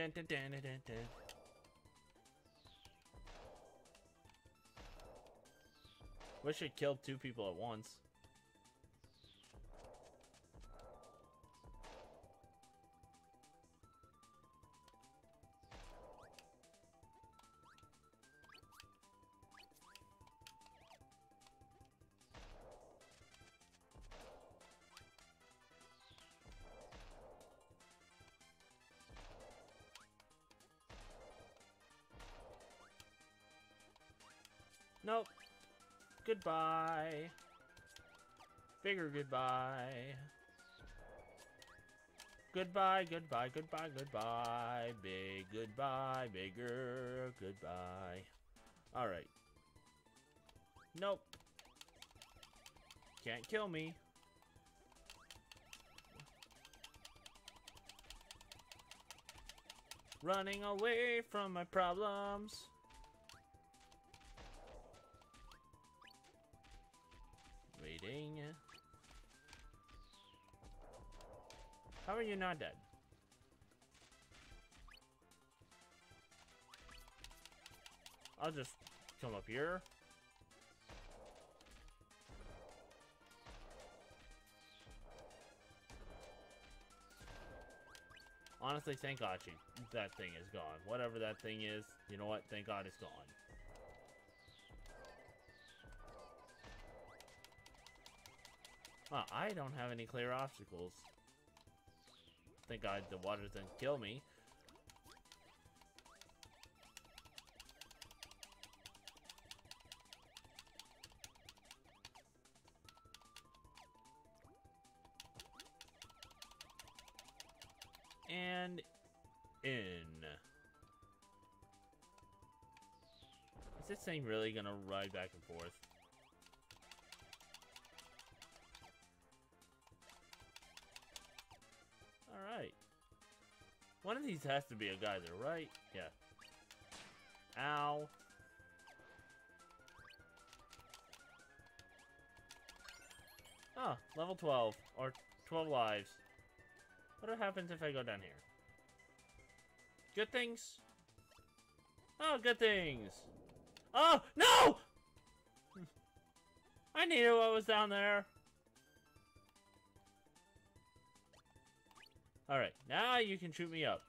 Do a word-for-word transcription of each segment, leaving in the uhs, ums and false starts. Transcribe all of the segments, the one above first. Dun, dun, dun, dun, dun, dun. Wish it killed two people at once. Nope. Goodbye. Bigger goodbye. Goodbye, goodbye, goodbye, goodbye. Big goodbye, bigger goodbye. Alright. Nope. Can't kill me. Running away from my problems. Waiting. How are you not dead? I'll just come up here. Honestly, thank God she, that thing is gone. Whatever that thing is, you know what? Thank God it's gone. Well, I don't have any clear obstacles. Thank God the water doesn't kill me. And in. Is this thing really gonna ride back and forth? One of these has to be a geyser, right? Yeah. Ow. Oh, level twelve. Or twelve lives. What happens if I go down here? Good things? Oh, good things! Oh, no! I knew I was down there. Alright, now you can shoot me up.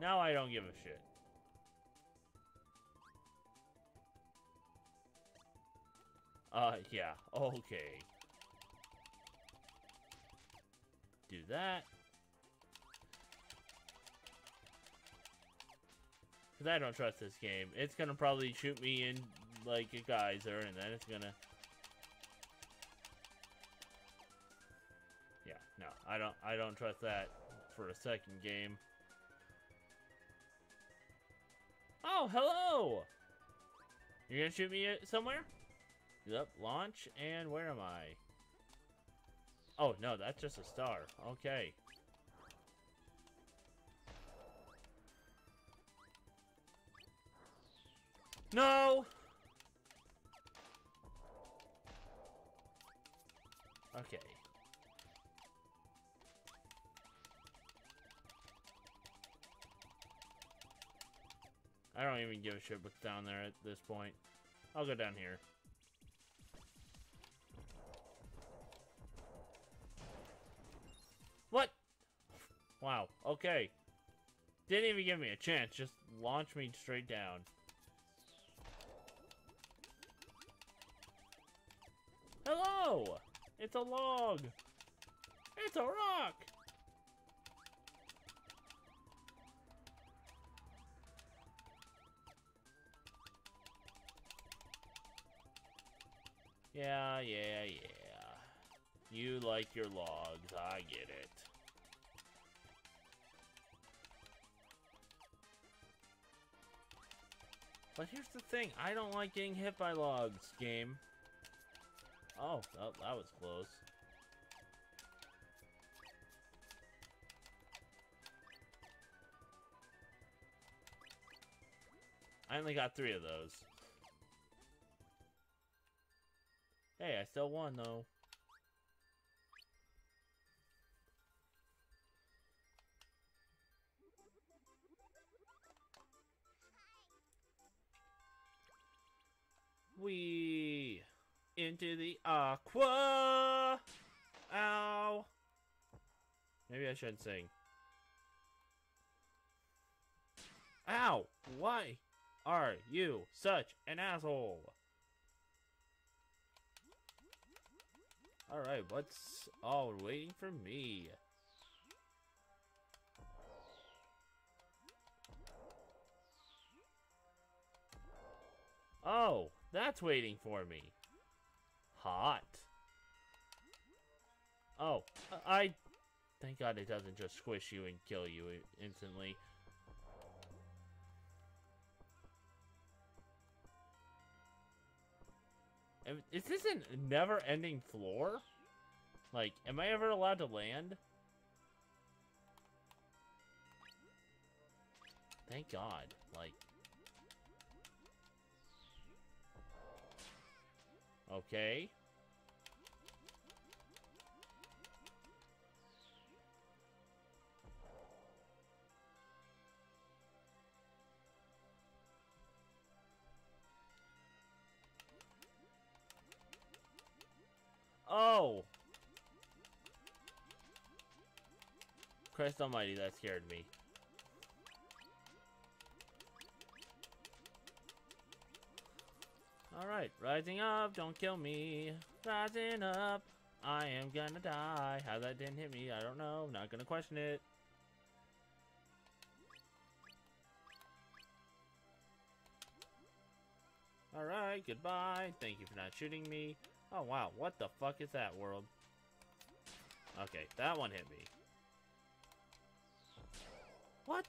Now I don't give a shit. Uh, yeah, okay. Do that. Because I don't trust this game. It's gonna probably shoot me in like a geyser, and then it's gonna... Yeah, no, I don't, I don't trust that for a second game. Oh, hello! You're gonna shoot me somewhere? Yep, launch, and where am I? Oh, no, that's just a star. Okay. No! Okay. I don't even give a shit what's down there at this point. I'll go down here. What? Wow, okay. Didn't even give me a chance, just launch me straight down. Hello! It's a log! It's a rock! Yeah, yeah, yeah. You like your logs, I get it. But here's the thing, I don't like getting hit by logs, game. Oh, that, that was close. I only got three of those. Hey, I still won, though. We into the aqua. Ow. Maybe I should sing. Ow! Why are you such an asshole? Alright, what's all waiting for me? Oh, that's waiting for me. Hot. Oh, I... Thank God it doesn't just squish you and kill you instantly. Is this a never-ending floor? Like, am I ever allowed to land? Thank God. Like... Okay. Oh! Christ almighty, that scared me. Alright, rising up, don't kill me. Rising up, I am gonna die. How that didn't hit me, I don't know. Not gonna question it. Alright, goodbye. Thank you for not shooting me. Oh, wow. What the fuck is that, world? Okay, that one hit me. What?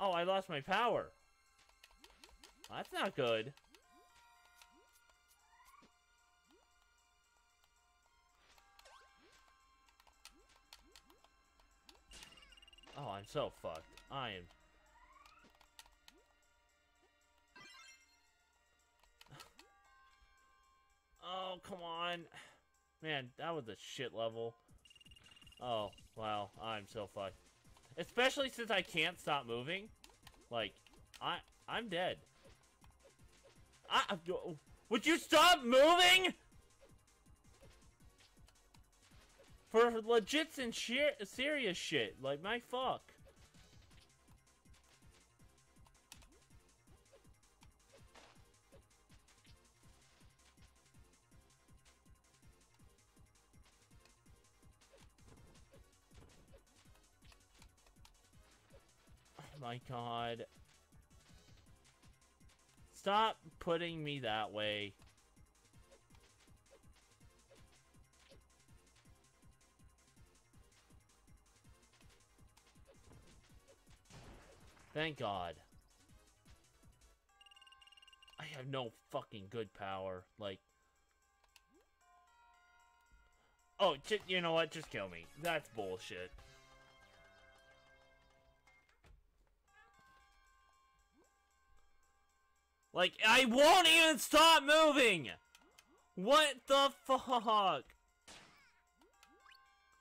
Oh, I lost my power. That's not good. Oh, I'm so fucked. I am... Oh, come on. Man, that was a shit level. Oh, wow. I'm so fucked. Especially since I can't stop moving. Like, I, I'm dead. I, would you stop moving? For legit and sheer, serious shit. Like, my fuck. My God. Stop putting me that way. Thank God. I have no fucking good power. Like... Oh, j- you know what? Just kill me. That's bullshit. Like, I won't even stop moving! What the fuck?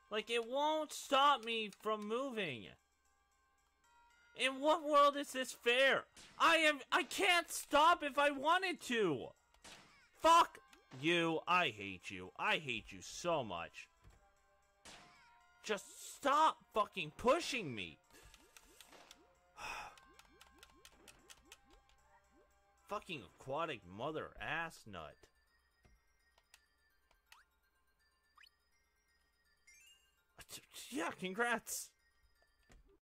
Like, it won't stop me from moving. In what world is this fair? I am- I can't stop if I wanted to! Fuck you, I hate you. I hate you so much. Just stop fucking pushing me! Fucking aquatic mother ass nut. Yeah, congrats.